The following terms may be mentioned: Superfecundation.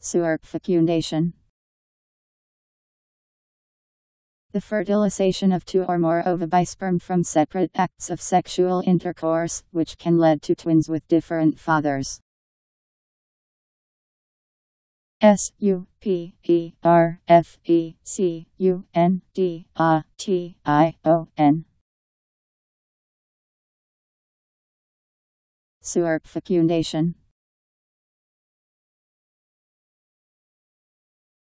Superfecundation. The fertilization of two or more ova by sperm from separate acts of sexual intercourse, which can lead to twins with different fathers. Superfecundation. Superfecundation.